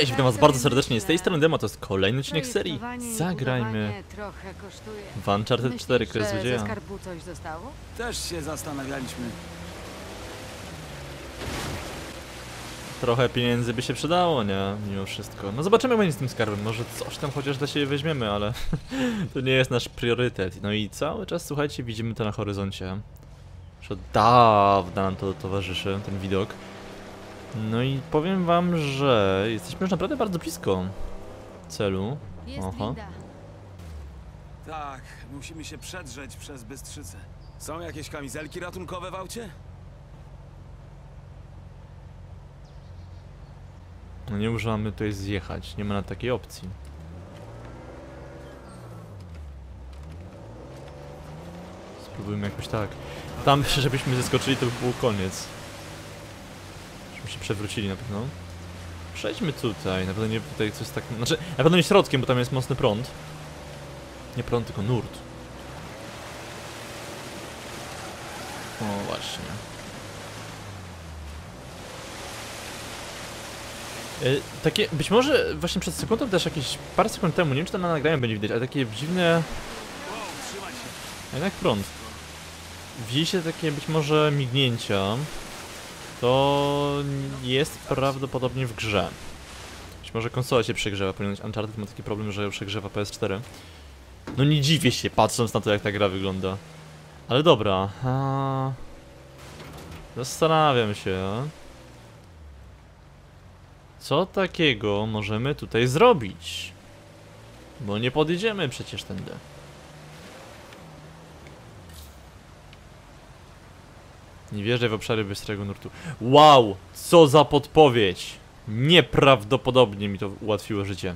Cześć, witam was bardzo serdecznie, z tej strony Dema, to jest kolejny odcinek serii. Zagrajmy w Uncharted 4, Kres Złodzieja. Też się zastanawialiśmy. Trochę pieniędzy by się przydało, nie? Mimo wszystko. No zobaczymy, jak będzie z tym skarbem. Może coś tam chociaż dla siebie weźmiemy, ale to nie jest nasz priorytet. No i cały czas, słuchajcie, widzimy to na horyzoncie. Już od dawna nam to towarzyszy, ten widok. No i powiem wam, że jesteśmy już naprawdę bardzo blisko celu. Oho. Tak, musimy się przedrzeć przez Bystrzycę. Są jakieś kamizelki ratunkowe w aucie? No nie możemy tutaj zjechać, nie ma na takiej opcji. Spróbujmy jakoś tak. Tam, żebyśmy zeskoczyli, to by był koniec. Się przewrócili na pewno. Przejdźmy tutaj, na pewno nie tutaj coś tak. Znaczy, na pewno nie środkiem, bo tam jest mocny prąd. Nie prąd, tylko nurt. O, właśnie. Takie, być może właśnie przed sekundą też jakieś parę sekund temu, nie wiem czy to na nagraniu będzie widać, ale takie dziwne... Jednak prąd. Widzieliście takie być może mignięcia. To jest prawdopodobnie w grze. Być może konsola się przegrzewa, ponieważ Uncharted ma taki problem, że przegrzewa PS4. No nie dziwię się, patrząc na to, jak ta gra wygląda. Ale dobra, zastanawiam się, co takiego możemy tutaj zrobić? Bo nie podjedziemy przecież tędy. Nie wierzę w obszary bystrego nurtu. Wow! Co za podpowiedź! Nieprawdopodobnie mi to ułatwiło życie.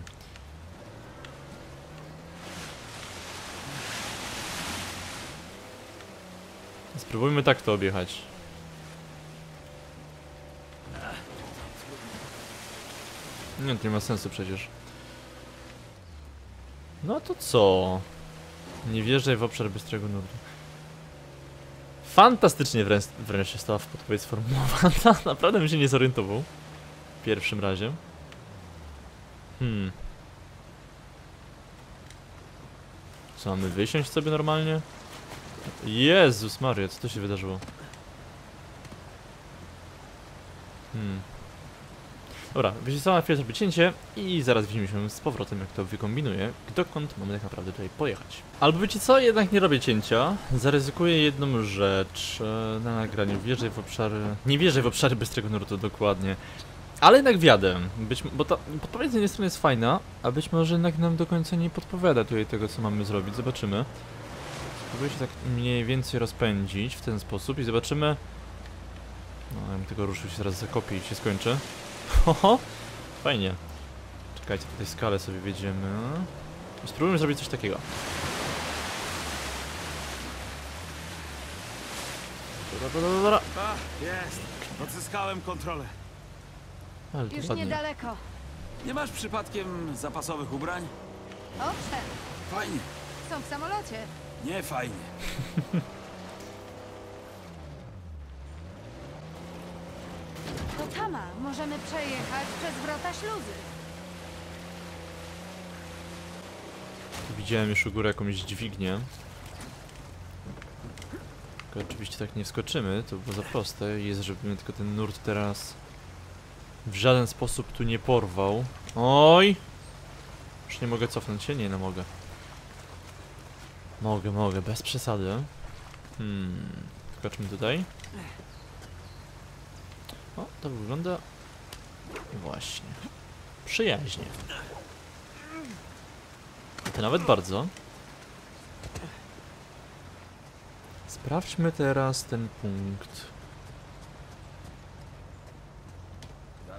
Spróbujmy tak to objechać. Nie, to nie ma sensu przecież. No to co? Nie wierzę w obszar bystrego nurtu. Fantastycznie wręcz została podpowiedź sformułowana. Naprawdę bym się nie zorientował w pierwszym razie. Co, mamy wysiąść sobie normalnie? Jezus Maria, co to się wydarzyło? Dobra, wyświetlała chwilę zrobić cięcie i zaraz widzimy się z powrotem, jak to wykombinuję, dokąd mamy tak naprawdę tutaj pojechać. Albo wiecie co, jednak nie robię cięcia, zaryzykuję jedną rzecz na nagraniu, wierzę w obszary... Nie wierzę w obszary bystrego nurtu, dokładnie. Ale jednak wiadę, bo ta podpowiedź z jednej strony jest fajna, a być może jednak nam do końca nie podpowiada tutaj tego, co mamy zrobić, zobaczymy. Spróbuję się tak mniej więcej rozpędzić w ten sposób i zobaczymy... No, ja bym tego ruszył, się zaraz zakopię i się skończy. Oho, fajnie. Czekajcie, po tej skale sobie wjedziemy. Spróbujmy zrobić coś takiego. Dobra. Jest, odzyskałem kontrolę. Ale to już ładnie. Niedaleko. Nie masz przypadkiem zapasowych ubrań? Owszem. Fajnie. Są w samolocie. Nie fajnie. Tama, możemy przejechać przez wrota śluzy. Widziałem już u góry jakąś dźwignię. Tylko oczywiście tak nie wskoczymy, to było za proste. Jest, żeby mnie tylko ten nurt teraz w żaden sposób tu nie porwał. Oj! Już nie mogę cofnąć się? Nie, no mogę. Mogę, bez przesady. Skoczmy tutaj. O, to wygląda... Właśnie. Przyjaźnie. I to nawet bardzo. Sprawdźmy teraz ten punkt.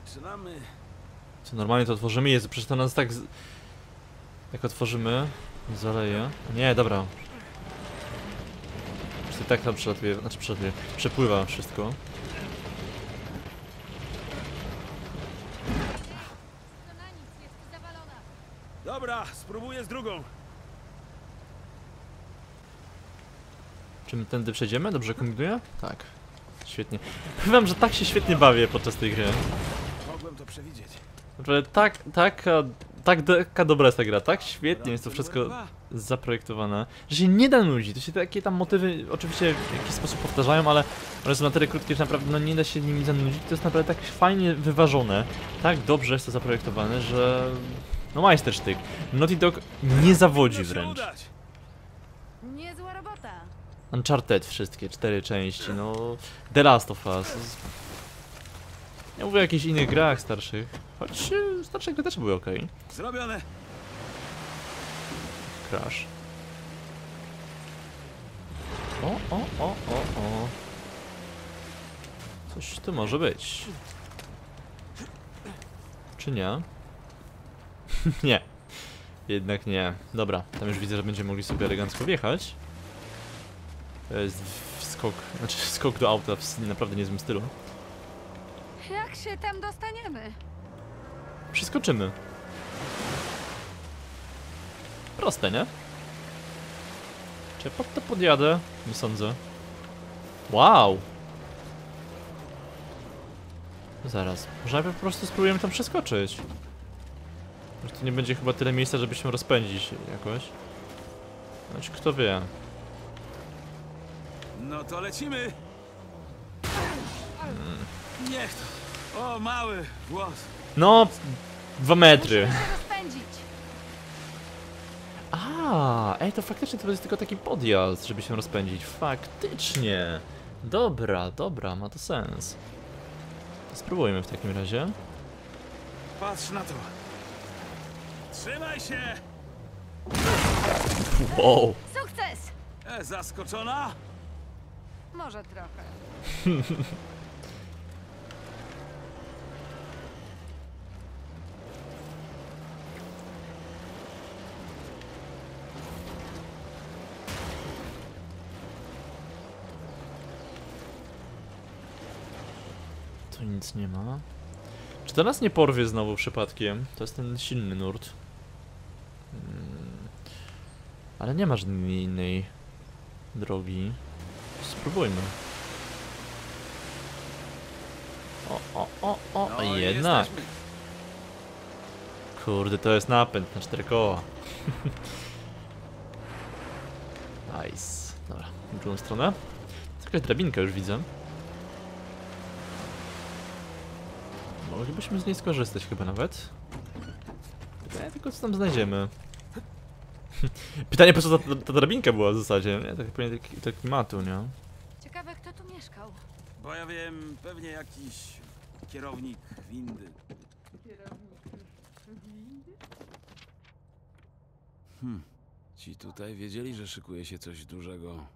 Zaczynamy. Co, normalnie to otworzymy? Jezu, przecież to nas tak... Jak otworzymy, zaleje. Nie, dobra. Przecież to i tak tam przelatuje, znaczy przelatuje, przepływa wszystko. Dobra, spróbuję z drugą. Czy my tędy przejdziemy? Dobrze kombinuję? Tak. Świetnie. Powiem, że tak się świetnie bawię podczas tej gry. Mogłem to przewidzieć. Taka dobra jest ta gra, tak świetnie jest to wszystko zaprojektowane, że się nie da nudzić. To się takie tam motywy oczywiście w jakiś sposób powtarzają, ale one są na tyle krótkie, że naprawdę no, nie da się nimi zanudzić. To jest naprawdę tak fajnie wyważone, tak dobrze jest to zaprojektowane, że... No majstersztyk. Naughty Dog nie zawodzi wręcz. Niezła robota. Uncharted wszystkie, 4 części, no... The Last of Us. Ja mówię o jakichś innych grach starszych, choć starsze gry też były okej. Zrobione. Crash. O. Coś tu może być. Czy nie? Nie. Jednak nie. Dobra, tam już widzę, że będziemy mogli sobie elegancko wjechać. To jest skok do auta w naprawdę niezłym stylu. Jak się tam dostaniemy? Przeskoczymy. Proste, nie? Czy pod to podjadę? Nie sądzę. Wow! Zaraz, może najpierw po prostu spróbujemy tam przeskoczyć. Może tu nie będzie chyba tyle miejsca, żeby się rozpędzić jakoś. Choć kto wie. No to lecimy! Niech to. O, mały włos. No, 2 metry. A, ej, to faktycznie to będzie tylko taki podjazd, żeby się rozpędzić. Faktycznie. Dobra, ma to sens. Spróbujmy w takim razie. Patrz na to. Trzymaj się. Wow. Sukces. Zaskoczona? Może trochę. Nic nie ma. Czy to nas nie porwie znowu przypadkiem? To jest ten silny nurt. Ale nie ma żadnej innej drogi. Spróbujmy. O, no, jednak. Jesteśmy. Kurde, to jest napęd na 4 koła. Nice. Dobra, w drugą stronę. To jakaś drabinka już widzę. Moglibyśmy z niej skorzystać chyba nawet. Pytanie tylko co tam znajdziemy. Pytanie po co ta drabinka była w zasadzie, nie? Tak pewnie do klimatu, nie? Ciekawe kto tu mieszkał. Bo ja wiem, pewnie jakiś kierownik windy. Ci tutaj wiedzieli, że szykuje się coś dużego.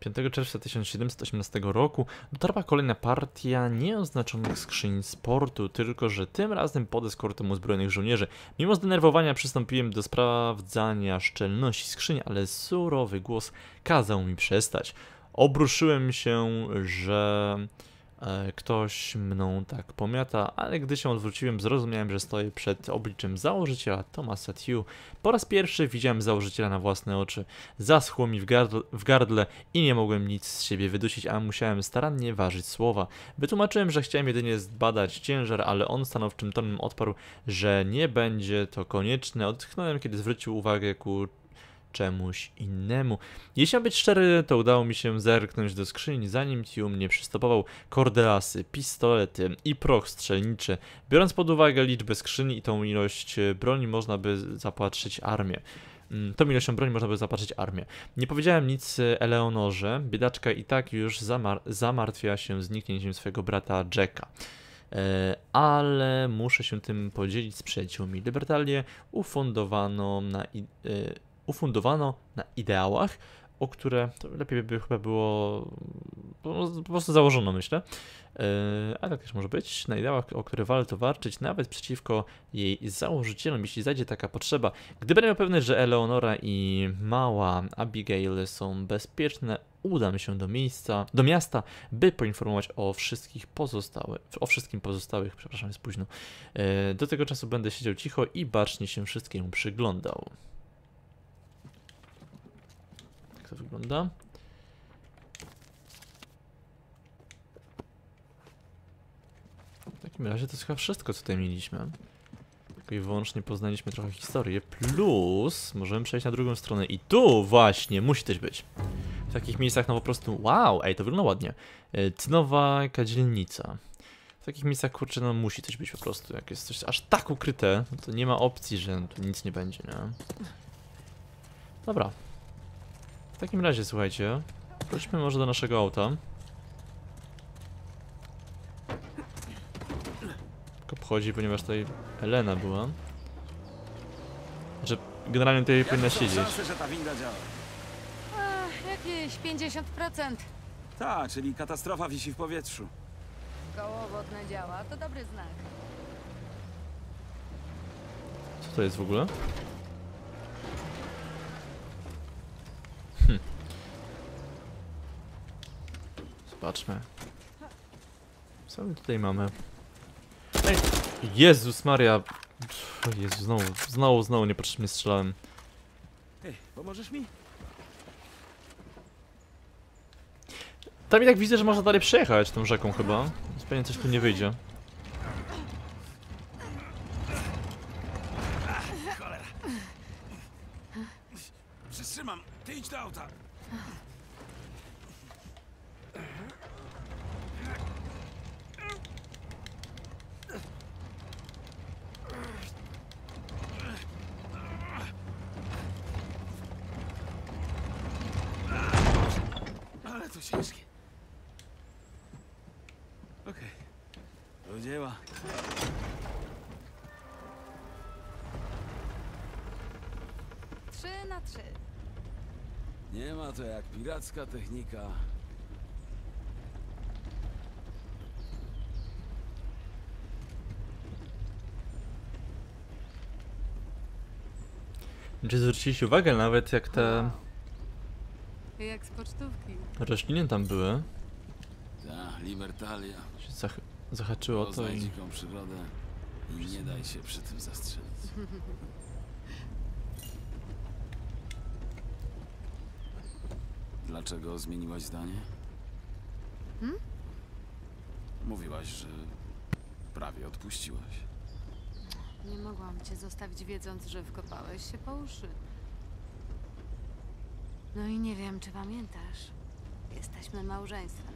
5 czerwca 1718 roku dotarła kolejna partia nieoznaczonych skrzyń z portu, tylko że tym razem pod eskortą uzbrojonych żołnierzy. Mimo zdenerwowania przystąpiłem do sprawdzania szczelności skrzyń, ale surowy głos kazał mi przestać. Obruszyłem się, że ktoś mną tak pomiata, ale gdy się odwróciłem, zrozumiałem, że stoję przed obliczem założyciela Thomasa Thieu. Po raz pierwszy widziałem założyciela na własne oczy. Zaschło mi w gardle i nie mogłem nic z siebie wydusić, a musiałem starannie ważyć słowa. Wytłumaczyłem, że chciałem jedynie zbadać ciężar, ale on stanowczym tonem odparł, że nie będzie to konieczne. Odetchnąłem, kiedy zwrócił uwagę ku czemuś innemu. Jeśli mam być szczery, to udało mi się zerknąć do skrzyni, zanim Thieu mnie przystopował. Kordelasy, pistolety i proch strzelniczy. Biorąc pod uwagę liczbę skrzyni i tą ilość broni, można by zapatrzyć armię. Nie powiedziałem nic Eleonorze. Biedaczka i tak już zamartwia się zniknięciem swojego brata Jacka. Ale muszę się tym podzielić z przyjaciółmi. Libertalię ufundowano na ideałach, o które to lepiej by chyba było po prostu założono, myślę. A tak też może być. Na ideałach, o które warto walczyć, nawet przeciwko jej założycielom, jeśli zajdzie taka potrzeba. Gdy będę pewny, że Eleonora i mała Abigail są bezpieczne, udam się do miasta, by poinformować o wszystkim pozostałych, przepraszam, jest późno. Do tego czasu będę siedział cicho i bacznie się wszystkiemu przyglądał. To wygląda. W takim razie to jest chyba wszystko, co tutaj mieliśmy. Tylko i wyłącznie poznaliśmy trochę historię, plus możemy przejść na drugą stronę i tu właśnie musi też być. W takich miejscach no po prostu, wow, ej, to wygląda ładnie. Cynowa kadzielnica. W takich miejscach, kurczę, no musi coś być po prostu. Jak jest coś aż tak ukryte, to nie ma opcji, że tu nic nie będzie, nie? Dobra. W takim razie, słuchajcie, wróćmy może do naszego auta. Tylko obchodzi, ponieważ tutaj Elena była. Że generalnie tutaj powinna siedzieć. Szansę, że ta winda działa? Jakieś 50%. Tak, czyli katastrofa wisi w powietrzu. Koło wodne działa, to dobry znak. Co to jest w ogóle? Zobaczmy. Co my tutaj mamy? Ej! Jezus Maria! Jezu, znowu niepotrzebnie strzelałem. Ej, pomożesz mi? Tam i tak widzę, że można dalej przejechać tą rzeką chyba. Pewnie coś tu nie wyjdzie. Cholera. Przetrzymam, ty idź do auta. Ale to ciężkie. Dzieła. Trzy na trzy. Nie ma to jak piracka technika. Czy zwróciliście uwagę nawet jak te... Jak z pocztówki. Rośliny tam były. Ta, Libertalia. Zahaczyło to i... dziką przygodę i nie daj się przy tym zastrzelić. Dlaczego zmieniłaś zdanie? Mówiłaś, że prawie odpuściłaś. Nie mogłam cię zostawić wiedząc, że wkopałeś się po uszy. No i nie wiem, czy pamiętasz. Jesteśmy małżeństwem.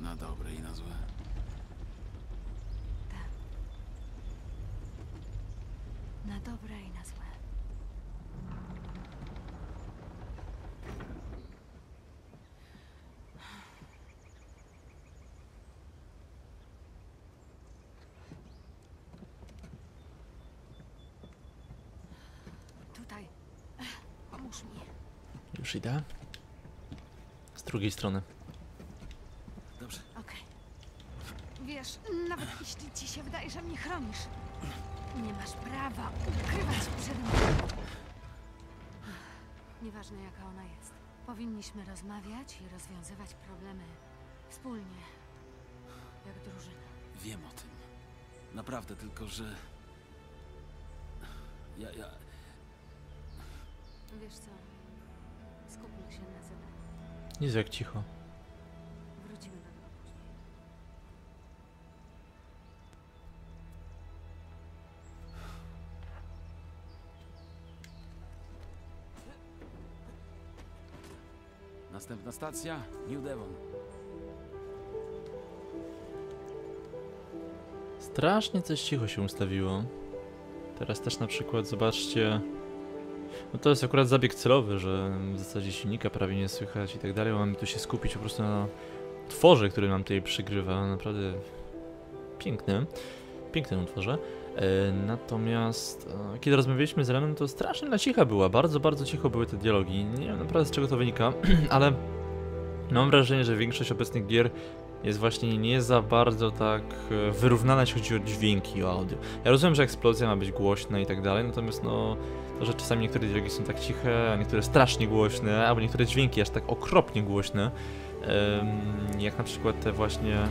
Na dobre i na złe. Tak. Na dobre i na złe. Tutaj. Pomóż mi. Już idę. Z drugiej strony. Wiesz, nawet jeśli ci się wydaje, że mnie chronisz, nie masz prawa ukrywać się przede mną. Nieważne jaka ona jest, powinniśmy rozmawiać i rozwiązywać problemy wspólnie, jak drużyna. Wiem o tym. Naprawdę, tylko że... Ja... Wiesz co, skupmy się na zadaniu. Nic jak cicho. Wrócimy do... Następna stacja, New Devon. Strasznie coś cicho się ustawiło. Teraz też na przykład zobaczcie... No to jest akurat zabieg celowy, że w zasadzie silnika prawie nie słychać i tak dalej. Mamy tu się skupić po prostu na utworze, który nam tutaj przygrywa. Naprawdę pięknym. Pięknym utworze. Natomiast kiedy rozmawialiśmy z Eleną, to strasznie na cicha była, bardzo cicho były te dialogi, nie wiem naprawdę z czego to wynika, ale mam wrażenie, że większość obecnych gier jest właśnie nie za bardzo tak wyrównana jeśli chodzi o dźwięki, o audio. Ja rozumiem, że eksplozja ma być głośna i tak dalej, natomiast no to, że czasami niektóre dialogi są tak ciche, a niektóre strasznie głośne, albo niektóre dźwięki aż tak okropnie głośne, jak na przykład te właśnie...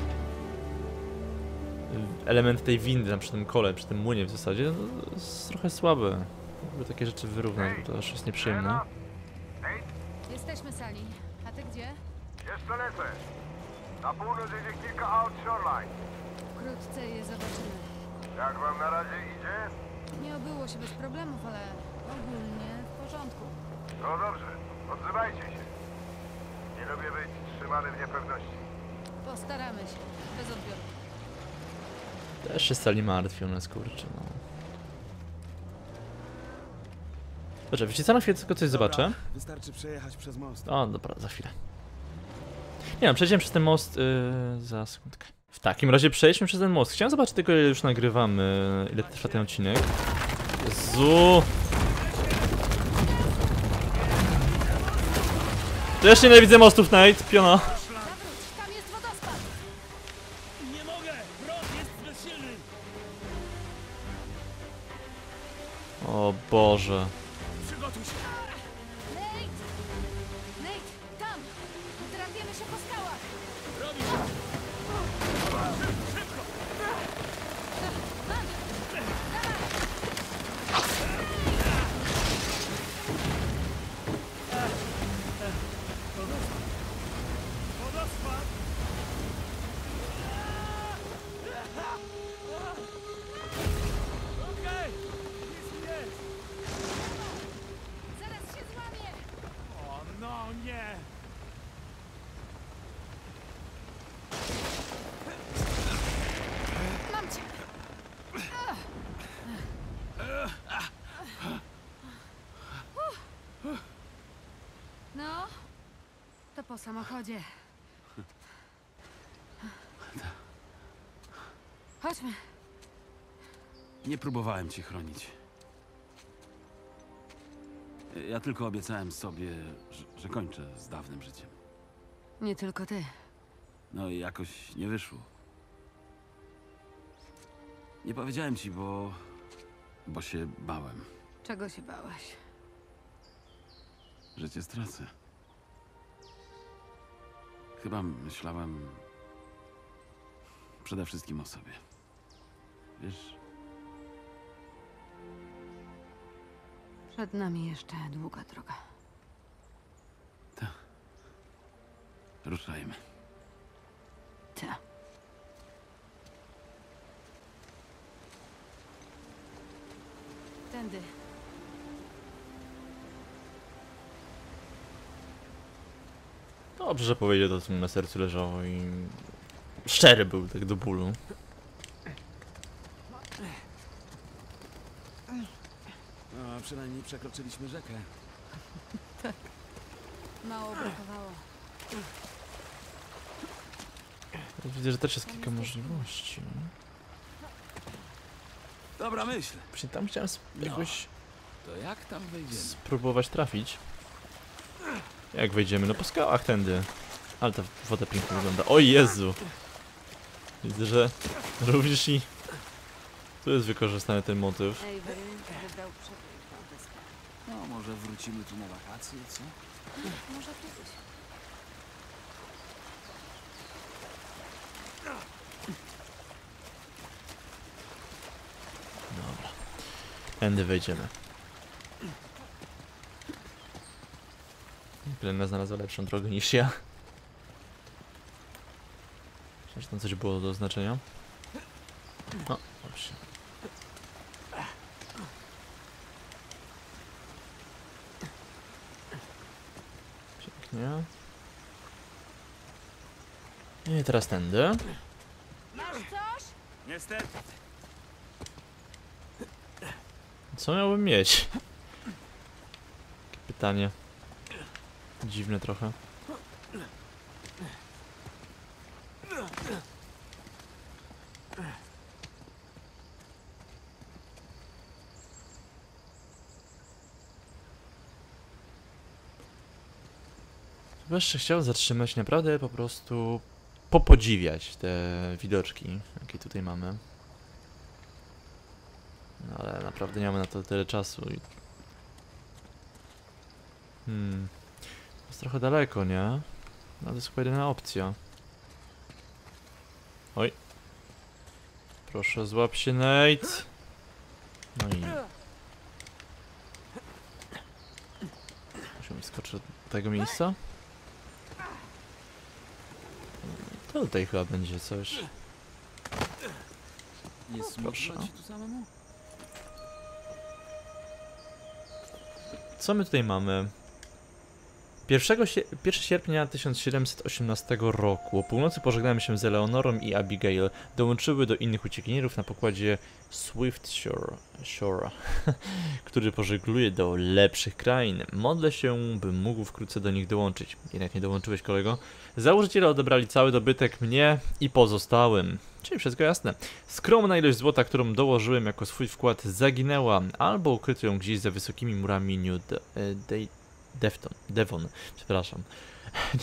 element tej windy tam przy tym kole, przy tym młynie w zasadzie, to jest trochę słabe. Jakby takie rzeczy wyrównać, bo to aż jest nieprzyjemne. Jesteśmy sali. A ty gdzie? Jeszcze lecę. Na północ jedzie kilka aut Shoreline. Wkrótce je zobaczymy. Jak wam na razie idzie? Nie obyło się bez problemów, ale ogólnie w porządku. No dobrze, odzywajcie się. Nie lubię być trzymany w niepewności. Postaramy się, bez odbioru. Też się stali martwią nas, kurczę, no. Dobrze, wiecie co, na chwilę tylko coś zobaczę. Wystarczy przejechać przez most. O, dobra, za chwilę. Nie wiem, przejdziemy przez ten most za sekundkę. W takim razie przejdźmy przez ten most. Chciałem zobaczyć tylko, ile już nagrywamy, ile trwa ten odcinek. Jezu! Też nie widzę mostów, Nate, piona. Tam jest wodospad. Nie mogę, wrot jest bezsilny. O Boże. Przygotuj się. Nate, tam. Drapiemy się po skałach. Robi się. Szybko. No, to po samochodzie. Chodźmy. Nie próbowałem cię chronić. Ja tylko obiecałem sobie, że kończę z dawnym życiem. Nie tylko ty. No i jakoś nie wyszło. Nie powiedziałem ci, bo się bałem. Czego się bałaś? Że cię stracę. Chyba myślałem przede wszystkim o sobie. Wiesz? Przed nami jeszcze długa droga. Tak. Ruszajmy. Tak. Tędy. Dobrze, że powiedział to, co mi na sercu leżało i... szczery był, tak do bólu. No, przynajmniej przekroczyliśmy rzekę. Tak. Mało brakowało. Widzę, że też jest kilka możliwości. Dobra myśl. Przecież tam chciałem jakoś... No, to jak tam wejdziemy? Spróbować trafić. Jak wejdziemy? No po skałach tędy. Ale ta woda pięknie wygląda. O Jezu! Widzę, że również i... tu jest wykorzystany ten motyw. No może wrócimy tu na wakacje, co? Może kiedyś. Dobra. Tędy wejdziemy. Plena znalazła lepszą drogę niż ja. Myślę, że tam coś było do znaczenia. No, dobrze. Pięknie. I teraz tędy. Masz coś? Niestety. Co miałbym mieć? Takie pytanie. Dziwne trochę. Chyba jeszcze chciał zatrzymać, naprawdę po prostu popodziwiać te widoczki, jakie tutaj mamy. No ale naprawdę nie mamy na to tyle czasu. Jest trochę daleko, nie? No to jest chyba jedyna opcja. Oj. Proszę, złap się, Nate. No i... musimy skoczyć do tego miejsca. To tutaj chyba będzie coś. Nie proszę. Co my tutaj mamy? 1 sierpnia 1718 roku. O północy pożegnamy się z Eleonorą i Abigail. Dołączyły do innych uciekinierów na pokładzie Swift Shore, który pożegluje do lepszych krain. Modlę się, bym mógł wkrótce do nich dołączyć. Jednak nie dołączyłeś, kolego. Założyciele odebrali cały dobytek mnie i pozostałym. Czyli wszystko jasne. Skromna ilość złota, którą dołożyłem jako swój wkład, zaginęła albo ukryto ją gdzieś za wysokimi murami New Devon, przepraszam.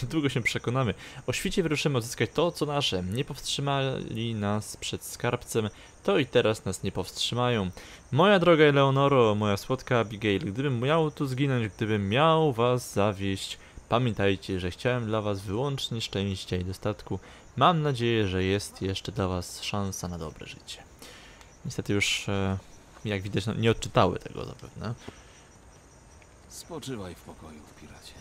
Niedługo się przekonamy. O świcie wyruszymy odzyskać to, co nasze. Nie powstrzymali nas przed skarbcem, to i teraz nas nie powstrzymają. Moja droga Eleonoro, moja słodka Abigail, gdybym miał tu zginąć, gdybym miał was zawieść, pamiętajcie, że chciałem dla was wyłącznie szczęścia i dostatku. Mam nadzieję, że jest jeszcze dla was szansa na dobre życie. Niestety już, jak widać, nie odczytały tego zapewne. Spoczywaj w pokoju, piracie.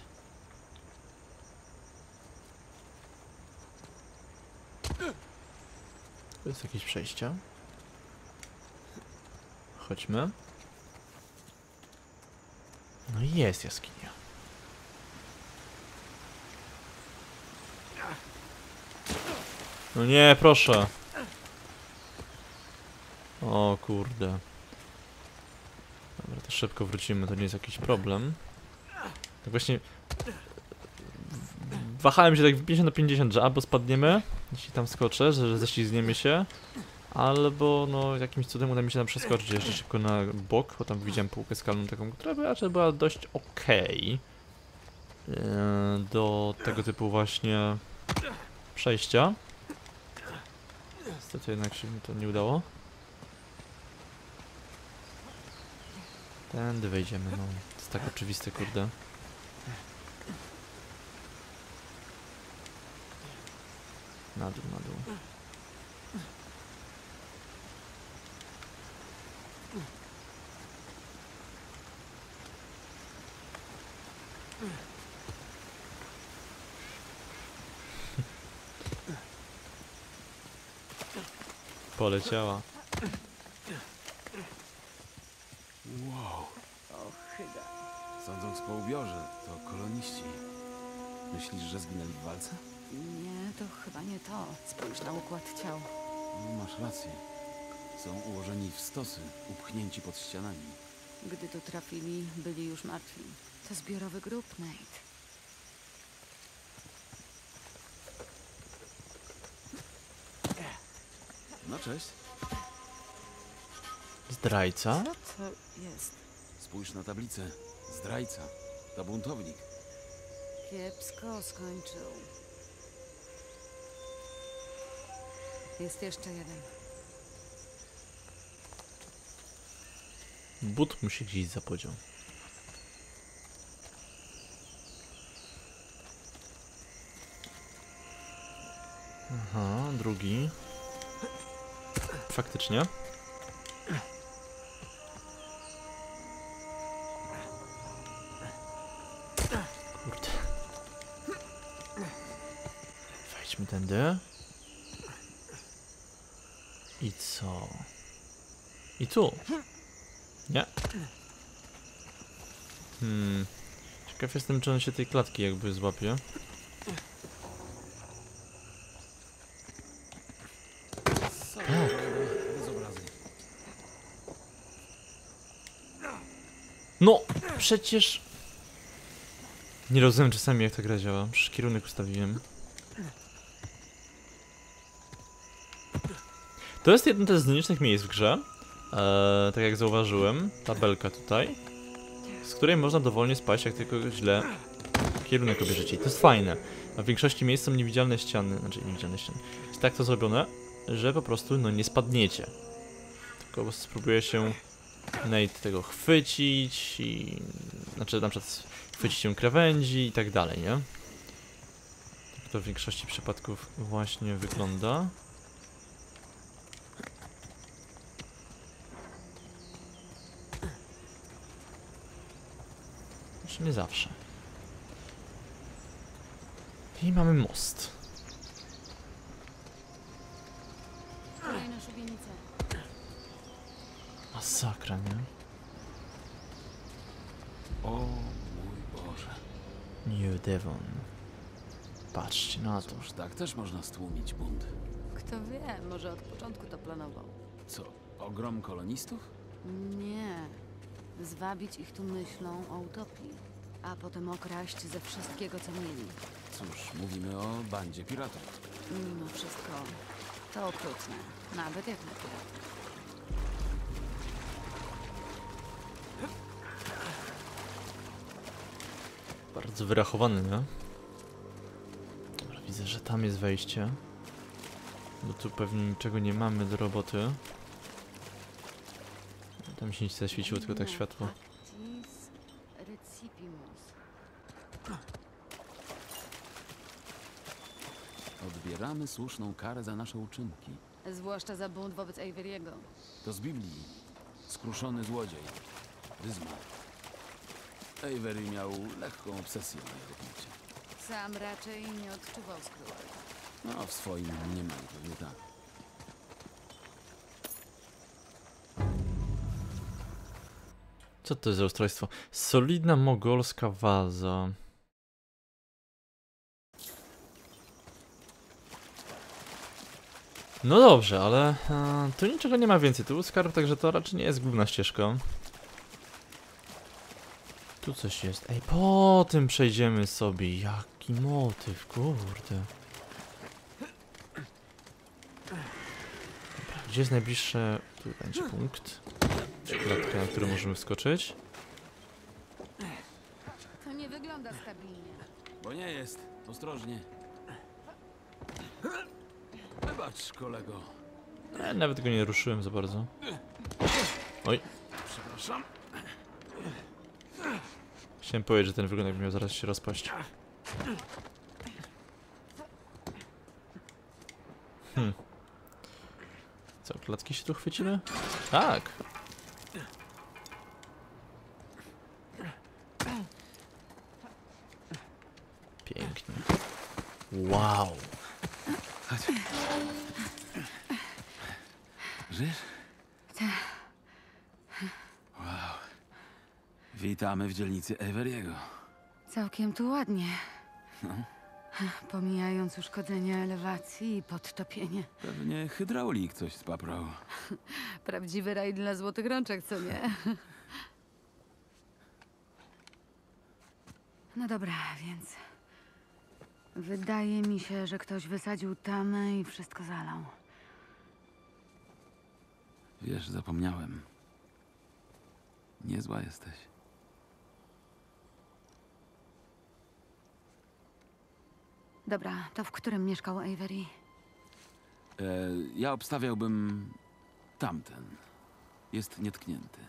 To jest jakieś przejście. Chodźmy. No i jest jaskinia. No nie, proszę. O kurde. Dobra, to szybko wrócimy, to nie jest jakiś problem. Tak właśnie... Wahałem się tak w 50-50, że albo spadniemy, jeśli tam skoczę, że ześlizgniemy się, albo no jakimś cudem uda mi się tam przeskoczyć jeszcze szybko na bok, bo tam widziałem półkę skalną taką, która raczej była dość okej do tego typu właśnie przejścia. Niestety jednak się mi to nie udało. Tędy wejdziemy, no. To jest tak oczywiste, kurde. Na dół, na dół. Poleciała. Sądząc po ubiorze, to koloniści. Myślisz, że zginęli w walce? Nie, to chyba nie to. Spójrz na układ ciał. No, masz rację. Są ułożeni w stosy, upchnięci pod ścianami. Gdy tu trafili, byli już martwi. To zbiorowy grup, Nate. No cześć. Zdrajca? Co to jest? Spójrz na tablicę. Zdrajca. To buntownik. Kiepsko skończył. Jest jeszcze jeden. But mu się gdzieś zapodział. Aha, drugi. Faktycznie. Tędy. I co? I tu? Nie? Ciekaw jestem, czy on się tej klatki jakby złapie. Tak. No! Przecież... Nie rozumiem czasami, jak ta gra działa. Przecież kierunek ustawiłem. To jest jeden też z nielicznych miejsc w grze, tak jak zauważyłem, tabelka tutaj, z której można dowolnie spaść, jak tylko źle kierunek obierzecie. To jest fajne, a w większości miejsc są niewidzialne ściany, znaczy niewidzialne ściany. Jest tak to zrobione, że po prostu no nie spadniecie. Tylko spróbuję się Nate tego chwycić i... Znaczy na przykład chwycić się krawędzi i tak dalej, nie? Tak to w większości przypadków właśnie wygląda. Nie zawsze. I mamy most. Kolejna szubienica. Masakra, nie? O mój Boże. New Devon. Patrzcie na to. Cóż, tak też można stłumić bunt. Kto wie, może od początku to planował. Co, ogrom kolonistów? Nie. Zwabić ich tu myślą o utopii, a potem okraść ze wszystkiego, co mieli. Cóż, mówimy o bandzie piratów. Mimo wszystko, to okrutne. Nawet jak na piratów. Bardzo wyrachowany, nie? Dobra, widzę, że tam jest wejście. Bo tu pewnie niczego nie mamy do roboty. Tam się nic zaświeciło, tylko tak światło. Odbieramy słuszną karę za nasze uczynki. Zwłaszcza za bunt wobec Avery'ego. To z Biblii. Skruszony złodziej. Wyzwał. Avery miał lekką obsesję na jego punkcie. Sam raczej nie odczuwał skruszy. No, w swoim nie ma pewnie tak. Co to jest za ustrojstwo? Solidna mogolska waza. No dobrze, ale tu niczego nie ma więcej. Tu był skarb, także to raczej nie jest główna ścieżka. Tu coś jest. Ej, po tym przejdziemy sobie. Jaki motyw, kurde. Dobra, gdzie jest najbliższe... Tu będzie punkt. Klatka, na którą możemy wskoczyć. To nie wygląda stabilnie. Bo nie jest. Ostrożnie. Wybacz, kolego. Nawet go nie ruszyłem za bardzo. Oj. Przepraszam. Chciałem powiedzieć, że ten wygląd jakby miał zaraz się rozpaść. Co, klatki się tu chwycimy? Tak! Pięknie. Wow! Żyjesz? Tak. Witamy w dzielnicy Avery'ego. Całkiem tu ładnie. No. Pomijając uszkodzenia elewacji i podtopienie. Pewnie hydraulik coś spaprał. Prawdziwy raj dla złotych rączek, co nie? No dobra, więc... Wydaje mi się, że ktoś wysadził tamę i wszystko zalał. Wiesz, zapomniałem. Niezła jesteś. Dobra, to w którym mieszkał Avery? Ja obstawiałbym tamten. Jest nietknięty.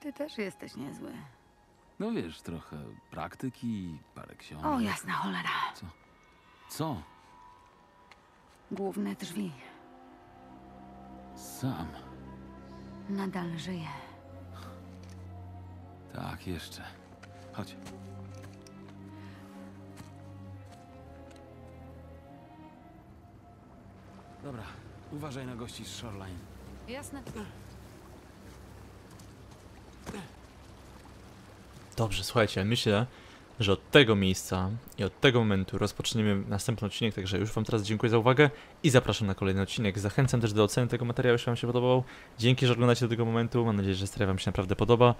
Ty też jesteś niezły. No wiesz, trochę praktyki, parę książek. O, jasna cholera. Co? Co? Główne drzwi. Sam. Nadal żyje. Tak, jeszcze. Chodź. Dobra, uważaj na gości z Shoreline. Jasne. Dobrze, słuchajcie, myślę, że od tego miejsca i od tego momentu rozpoczniemy następny odcinek, także już wam teraz dziękuję za uwagę i zapraszam na kolejny odcinek. Zachęcam też do oceny tego materiału, jeśli wam się podobał. Dzięki, że oglądacie do tego momentu. Mam nadzieję, że seria wam się naprawdę podoba.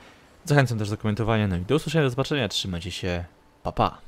Zachęcam też do komentowania, no i do usłyszenia, do zobaczenia, trzymajcie się, pa pa!